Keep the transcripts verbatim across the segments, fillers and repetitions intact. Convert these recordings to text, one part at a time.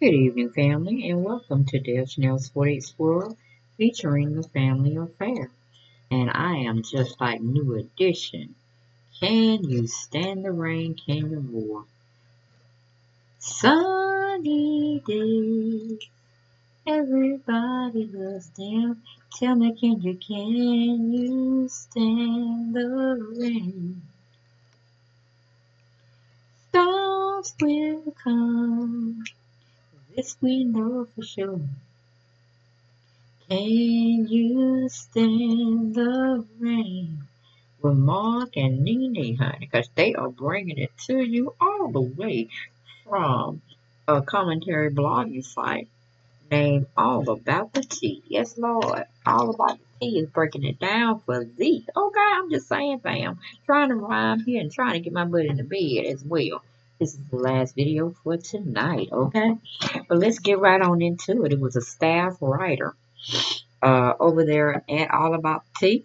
Good evening, family, and welcome to DebShanel forty-eight's World featuring the family affair. And I am just like New Edition. Can you stand the rain, Kenya Moore? Sunny days, everybody loves them. Tell me, Kenya, can you stand the rain? Storms will come. This we know for sure. Can you stand the rain? With Marc and Nene, honey, because they are bringing it to you all the way from a commentary blogging site named All About the Tea. Yes, Lord, All About the Tea is breaking it down for thee. Okay, I'm just saying, fam. Trying to rhyme here and trying to get my butt in the bed as well. This is the last video for tonight, okay? But let's get right on into it. It was a staff writer uh, over there at All About Tea.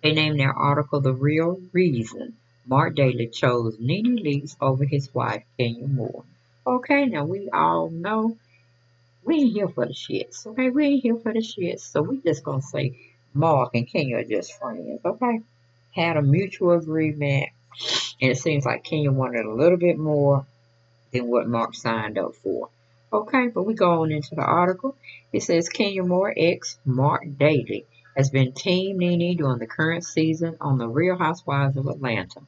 They named their article The Real Reason Marc Daly Chose Nene Leakes Over His Wife, Kenya Moore. Okay, now we all know we ain't here for the shits, okay? We ain't here for the shits. So we just gonna say Marc and Kenya are just friends, okay? Had a mutual agreement. And it seems like Kenya wanted a little bit more than what Marc signed up for. Okay, but we go on into the article. It says Kenya Moore ex Marc Daly has been Team Nene during the current season on The Real Housewives of Atlanta,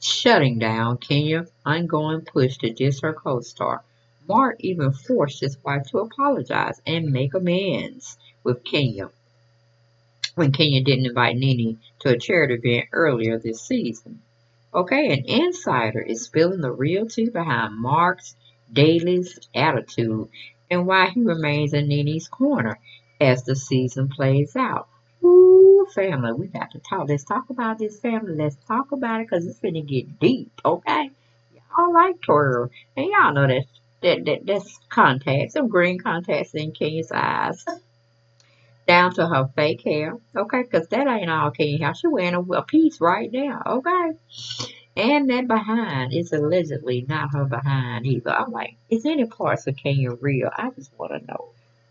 shutting down Kenya's ongoing push to diss her co-star. Marc even forced his wife to apologize and make amends with Kenya when Kenya didn't invite Nene to a charity event earlier this season. Okay, an insider is spilling the real tea behind Marc Daly's attitude and why he remains in Nene's corner as the season plays out. Ooh, family, we got to talk. Let's talk about this, family. Let's talk about it because it's finna get deep, okay? Y'all like twirl, and y'all know that's, that, that, that's contacts, some green contacts in Kenya's eyes. Down to her fake hair, okay, because that ain't all Kenya hair. She wearing a, a piece right now, okay? And that behind is allegedly not her behind either. I'm like, is any parts of Kenya real? I just want to know.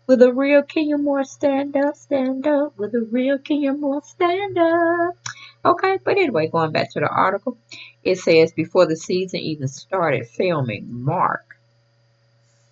Will the real Kenya Moore stand up, stand up? Will the real Kenya Moore stand up? Okay, but anyway, going back to the article, it says, before the season even started filming, Marc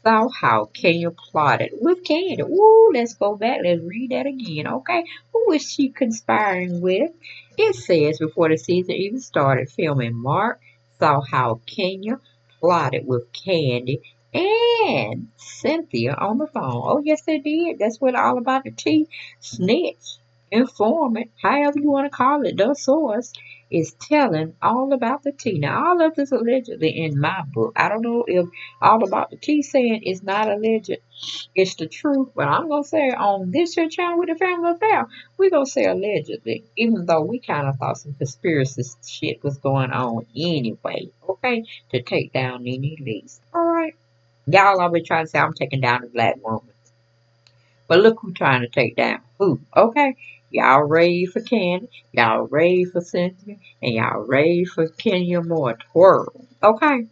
saw how Kenya plotted with Kandi. Ooh, let's go back. Let's read that again, okay? Who is she conspiring with? It says, before the season even started filming, Marc saw how Kenya plotted with Kandi and Cynthia on the phone. Oh, yes, they did. That's what All About the Tea. Snitch, informant, however you want to call it, the source is telling All About the Tea. Now, all of this allegedly in my book. I don't know if All About the Tea saying it's not alleged. It's the truth. But I'm going to say on this your channel with the family affair, we're going to say allegedly, even though we kind of thought some conspiracy shit was going on anyway, okay, to take down Nene Leakes. All right. Y'all always trying to say I'm taking down the black woman. But look who trying to take down who, okay? Y'all rave for Kandi, y'all rave for Cynthia, and y'all rave for Kenya Moore twirl, okay?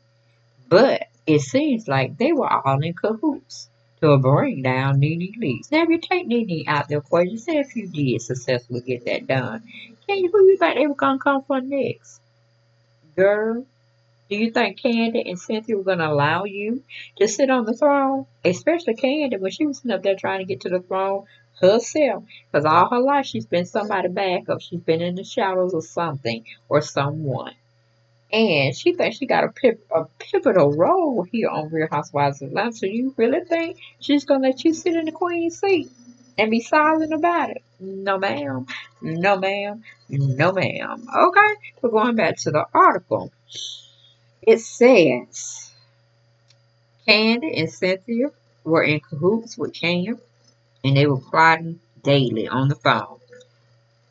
But it seems like they were all in cahoots to bring down Nene Leakes. Now, if you take Nene out there for you, say if you did successfully get that done, Kenya, who you think they were going to come for next? Girl, do you think Kandi and Cynthia were going to allow you to sit on the throne? Especially Kandi when she was sitting up there trying to get to the throne herself, because all her life she's been somebody's backup. She's been in the shadows of something or someone, and she thinks she got a, pip a pivotal role here on Real Housewives of Atlanta. So you really think she's gonna let you sit in the queen's seat and be silent about it? No, ma'am. No, ma'am. No, ma'am. Okay, we're going back to the article. It says Kandi and Cynthia were in cahoots with Kenya, and they were plotting daily on the phone,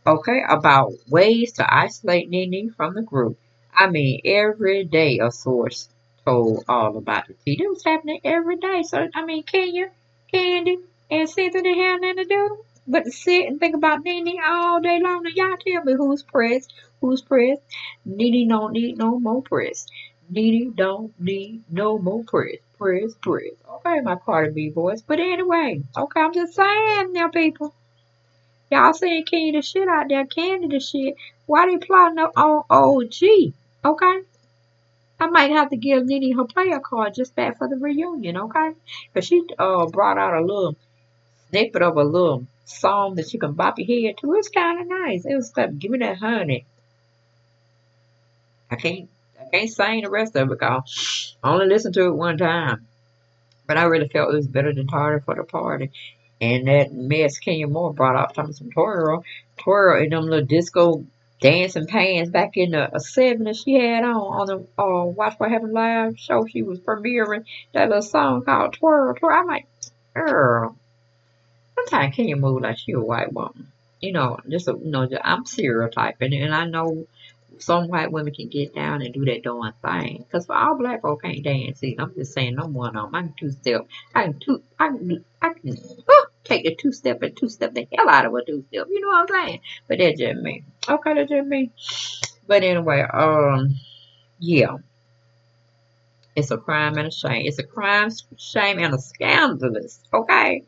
okay, about ways to isolate Nene from the group. I mean, every day a source told All About the Tea. It was happening every day. So, I mean, Kenya, Kandi, and Cynthia didn't have nothing to do but to sit and think about Nene all day long. Now, y'all tell me who's pressed, who's pressed. Nene don't need no more press. Nene don't need no more press. Press, press. ain't my Cardi B voice. But anyway, okay, I'm just saying now, people. Y'all saying Kenya the shit out there, Kandi the shit. Why they plotting on O G? Okay? I might have to give Nene her player card just back for the reunion, okay? Because she uh brought out a little snippet of a little song that you can bop your head to. It's kind of nice. It was like, give me that honey. I can't, I can't sing the rest of it because I only listened to it one time. But I really felt it was better than Tardy for the Party. And that mess Kenya Moore brought up, talking some Toro. Toro in them little disco dancing pants back in the seventies she had on, on the uh, Watch What Happens Live show. She was premiering that little song called Twirl, Twirl. I'm like, girl, sometimes Kenya move like she a white woman. You know, just, a, you know, just, I'm stereotyping, and I know some white women can get down and do that darn thing. Because all black folk can't dance either. I'm just saying, no one of them. I can two-step. I can two, I can, I can, oh! Take the two-step and two-step the hell out of a two-step. You know what I'm saying? But that's just me. Okay, that's just me. But anyway, um, yeah. It's a crime and a shame. It's a crime, shame, and a scandalous. Okay?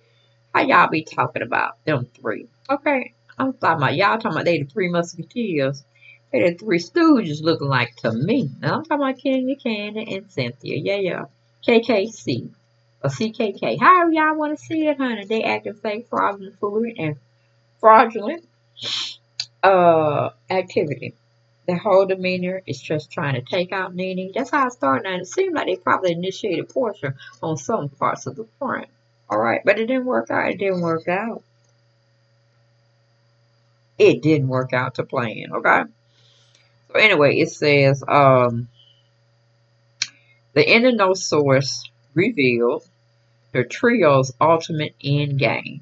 How y'all be talking about them three? Okay? I'm talking about y'all talking about they the three musketeers. They the three stooges looking like to me. Now I'm talking about Kenya, Kandi, and Cynthia. Yeah, yeah. K K C. Or C K K. However y'all want to see it, honey. They acting fake, fraudulent, foolery, and fraudulent uh, activity. The whole demeanor is just trying to take out Nene. That's how it started. Now, it seemed like they probably initiated Porsha on some parts of the front. Alright, but it didn't work out. It didn't work out. It didn't work out to plan, okay? So anyway, it says, um, the end of no source revealed the trio's ultimate end game.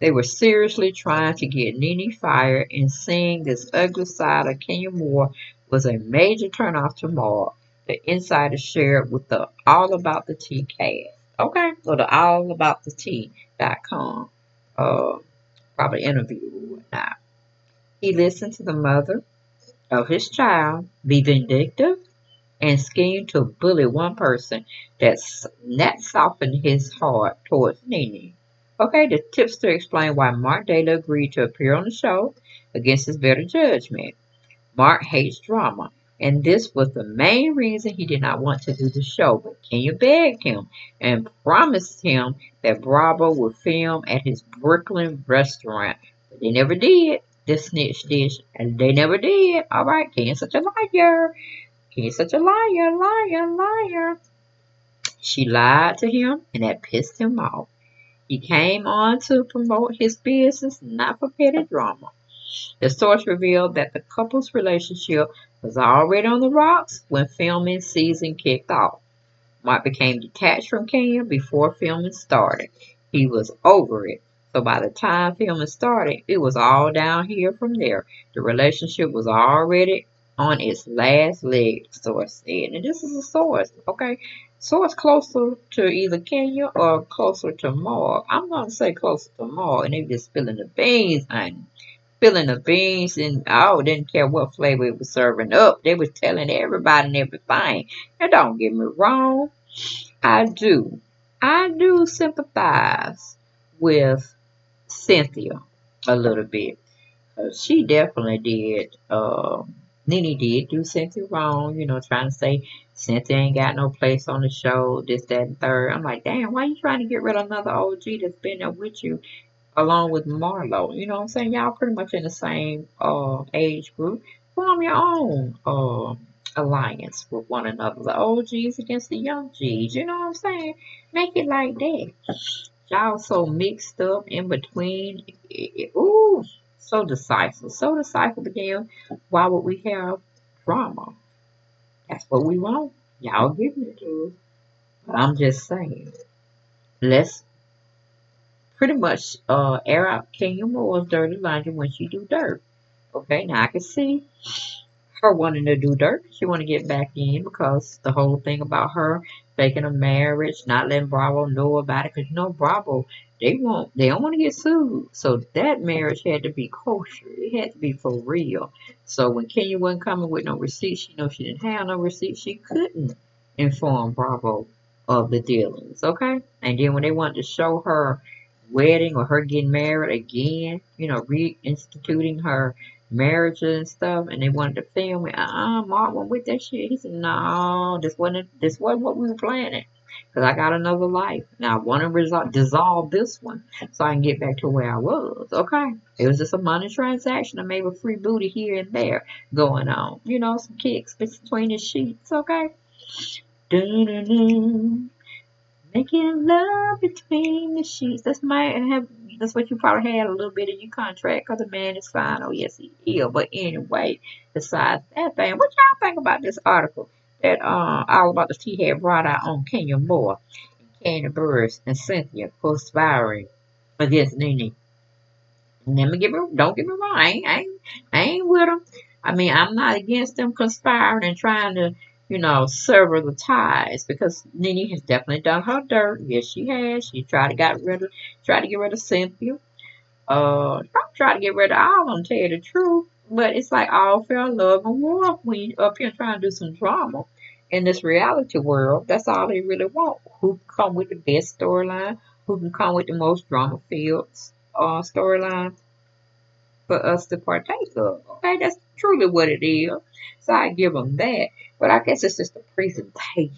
They were seriously trying to get Nene fired, and seeing this ugly side of Kenya Moore was a major turnoff to Marc. The insider shared with the All About the Tea cast. Okay, so the All About the Tea dot com uh, probably interview or whatnot. He listened to the mother of his child be vindictive and schemed to bully one person that, that softened his heart towards Nene. Okay, the tipster explained why Marc Daly agreed to appear on the show against his better judgment. Marc hates drama, and this was the main reason he did not want to do the show. But Kenya begged him and promised him that Bravo would film at his Brooklyn restaurant. But they never did. This snitch dish, and they never did. All right, Kenya's such a liar. He's such a liar, liar, liar. She lied to him, and that pissed him off. He came on to promote his business, not for petty drama. The source revealed that the couple's relationship was already on the rocks when filming season kicked off. Marc became detached from Kenya before filming started. He was over it. So by the time filming started, it was all downhill from there. The relationship was already on its last leg, source said. And this is a source, okay? Source closer to either Kenya or closer to Marc. I'm going to say closer to Marc, and they just spilling the beans, honey. Spilling the beans, and oh, didn't care what flavor it was serving up. They were telling everybody and everything. Now, don't get me wrong. I do. I do sympathize with Cynthia a little bit. Uh, she definitely did, um... Nene did do Cynthia wrong, you know, trying to say Cynthia ain't got no place on the show, this, that, and third. I'm like, damn, why you trying to get rid of another O G that's been there with you along with Marlo? You know what I'm saying? Y'all pretty much in the same uh, age group. Form your own uh, alliance with one another. The O Gs against the young Gs, you know what I'm saying? Make it like that. Y'all so mixed up in between. Ooh. So decisive. So decisive again. Why would we have drama? That's what we want. Y'all giving it to us. But I'm just saying, let's pretty much uh, air out Kenya Moore's dirty laundry when she do dirt. Okay, now I can see her wanting to do dirt. She want to get back in because the whole thing about her faking a marriage, not letting Bravo know about it, because you know Bravo, They won't. They don't want to get sued. So that marriage had to be kosher. It had to be for real. So when Kenya wasn't coming with no receipts, she know she didn't have no receipts. She couldn't inform Bravo of the dealings, okay? And then when they wanted to show her wedding or her getting married again, you know, reinstituting her marriage and stuff, and they wanted to film it, uh-uh, Mark went with that shit. He said, no, this wasn't, this wasn't what we were planning, because I got another life. Now, I want to resolve, dissolve this one so I can get back to where I was, okay? It was just a money transaction. I made a free booty here and there going on. You know, some kicks between the sheets, okay? Doo-doo-doo. Making love between the sheets. That's might have. That's what you probably had a little bit in your contract, because the man is fine. Oh, yes, he is. But anyway, besides that thing, what y'all think about this article that uh, All About the Tea had brought out on Kenya Moore, Kandi Burruss, and Cynthia conspiring against Nene? Let me get me, don't get me wrong. I ain't, I ain't, I ain't with them. I mean, I'm not against them conspiring and trying to, you know, sever the ties, because Nene has definitely done her dirt. Yes, she has. She tried to get rid of, tried to get rid of Cynthia. Uh, tried to get rid of all of them, tell you the truth. But it's like all fair love and war when you're up here trying to do some drama in this reality world. That's all they really want. Who can come with the best storyline? Who can come with the most drama-filled uh, storyline for us to partake of? Okay, that's truly what it is. So I give them that. But I guess it's just the presentation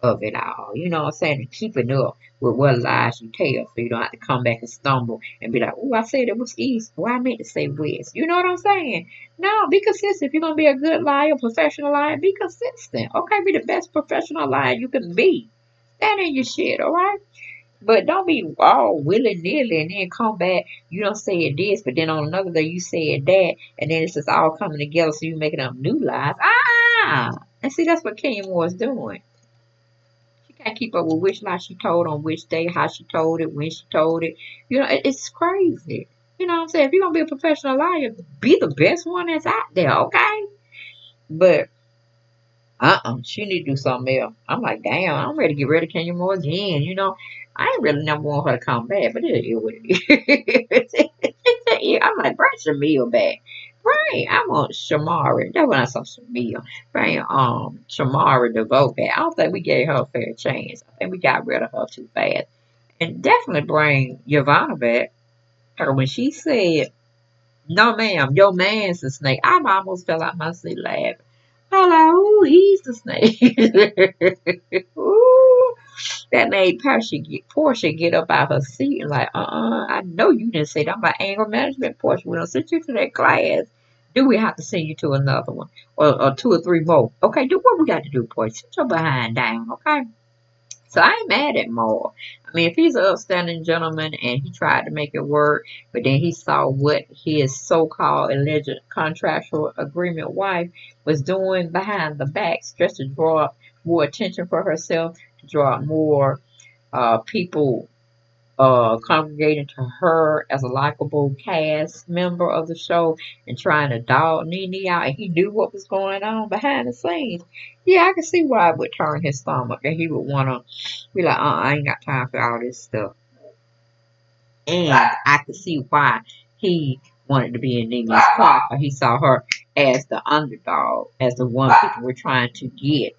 of it all. You know what I'm saying? And keeping up with what lies you tell, so you don't have to come back and stumble and be like, oh, I said it was east. Well, I meant to say west. You know what I'm saying? No, be consistent. If you're going to be a good liar, professional liar, be consistent. Okay, be the best professional liar you can be. Stand in your shit, all right? But don't be all willy-nilly and then come back. You don't say this, but then on another day you said that, and then it's just all coming together, so you're making up new lies. Ah! And see, that's what Kenya Moore is doing. She can't keep up with which lie she told on which day, how she told it, when she told it. You know, it, it's crazy. You know what I'm saying? If you're going to be a professional liar, be the best one that's out there, okay? But uh-uh, she need to do something else. I'm like, damn, I'm ready to get rid of Kenya Moore again, you know. I ain't really never want her to come back, but it is what it is. I'm like, bring Shamil back. Bring, I want Shamari. That's when I saw Shamil. Bring um, Shamari DeVoe back. I don't think we gave her a fair chance. I think we got rid of her too fast. And definitely bring Yovana back. And when she said, no, ma'am, your man's the snake, I almost fell out my seat laughing. I'm like, ooh, he's the snake. Ooh. That made Porsha get, Porsha get up out of her seat and like, uh-uh, I know you didn't say that. I'm like, anger management, Porsha, we don't send you to that class. Do we have to send you to another one? Or, or two or three more? Okay, do what we got to do, Porsha. Sit your behind down, okay? So I ain't mad at Moore. I mean, if he's an upstanding gentleman and he tried to make it work, but then he saw what his so-called alleged contractual agreement wife was doing behind the back, just to draw more attention for herself, to draw more uh, people uh, congregating to her as a likable cast member of the show, and trying to dog Nene out, and he knew what was going on behind the scenes. Yeah, I can see why it would turn his stomach, and he would want to be like, uh, I ain't got time for all this stuff. And I could see why he wanted to be in Nene's car. He saw her as the underdog, as the one people were trying to get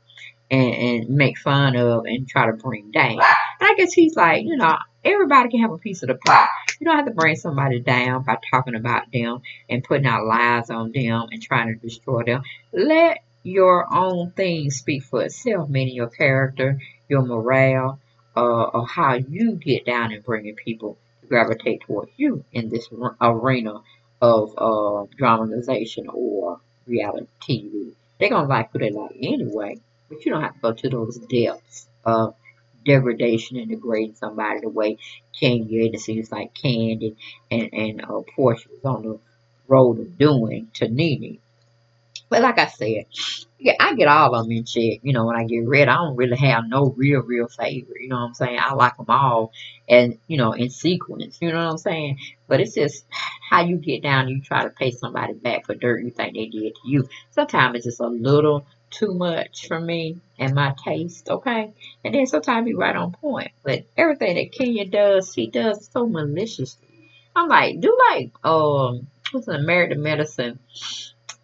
and, and make fun of and try to bring down. And I guess he's like, you know, everybody can have a piece of the pie. You don't have to bring somebody down by talking about them and putting out lies on them and trying to destroy them. Let your own thing speak for itself, meaning your character, your morale, uh, or how you get down and bringing people to gravitate towards you in this arena of uh, dramatization or reality T V. They're going to like who they like anyway, but you don't have to go to those depths of degradation and degrading somebody the way Kenya, it seems like Kandi and, and uh, Porsha was on the road of doing to Nene. But like I said, yeah, I get all of them in check. You know, when I get rid, I don't really have no real, real favorite. You know what I'm saying? I like them all, and you know, in sequence. You know what I'm saying? But it's just how you get down and you try to pay somebody back for dirt you think they did to you. Sometimes it's just a little too much for me and my taste, okay? And then sometimes you're right on point. But everything that Kenya does, she does so maliciously. I'm like, do like, um, what's the Married to Medicine?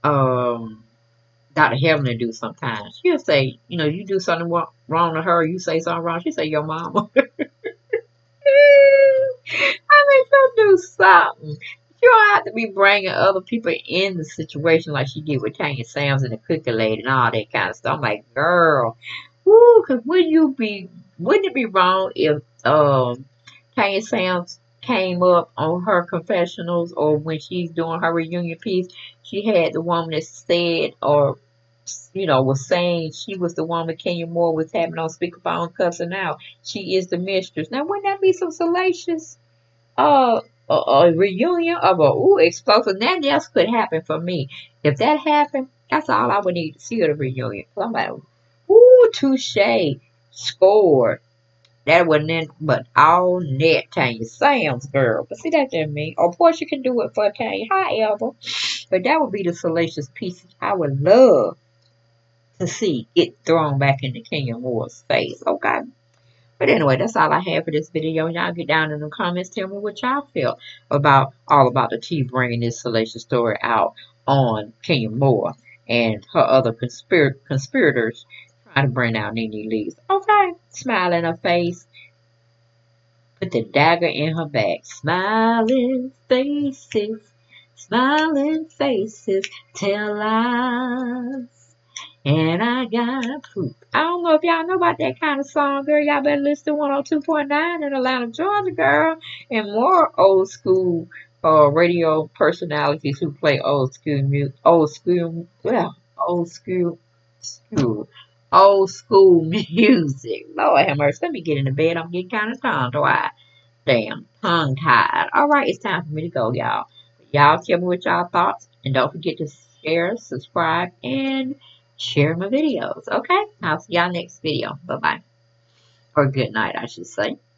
Um, Doctor Heavenly do sometimes. She'll say, you know, you do something wrong to her, you say something wrong, she say, your mama. I mean, she'll do something. She don't have to be bringing other people in the situation like she did with Tanya Sams and the cookie lady and all that kind of stuff. I'm like, girl, woo, because wouldn't you be, wouldn't it be wrong if um, Tanya Sams came up on her confessionals or when she's doing her reunion piece, she had the woman that said or, you know, was saying she was the woman Kenya Moore was having on speakerphone cuffs and now she is the mistress. Now, wouldn't that be some salacious uh, a, a reunion of a, ooh, explosive? Nothing else could happen for me. If that happened, that's all I would need to see at a reunion. So I'm like, ooh, touche, scored. That wasn't in, but all net Tanya Sams, girl. But see, that didn't mean. Or Porsha can do it for Tanya, however. But that would be the salacious piece I would love to see get thrown back into Kenya Moore's face. Okay? But anyway, that's all I have for this video. Y'all get down in the comments. Tell me what y'all feel about All About the Tea bringing this salacious story out on Kenya Moore and her other conspir conspirators. Trying to bring out Nene Leakes. Okay. Smile in her face. Put the dagger in her back. Smiling faces. Smiling faces. Tell lies. And I got proof. I don't know if y'all know about that kind of song, girl. Y'all better listen to one oh two point nine in Atlanta, Georgia, girl. And more old school uh, radio personalities who play old school music. Old school. Well, old school. School. Old school music. Lord have mercy. Let me get into bed. I'm getting kind of tongue-tied. Damn. Tongue-tied. Alright, it's time for me to go, y'all. Y'all tell me what y'all thoughts. And don't forget to share, subscribe, and share my videos. Okay? I'll see y'all next video. Bye-bye. Or good night, I should say.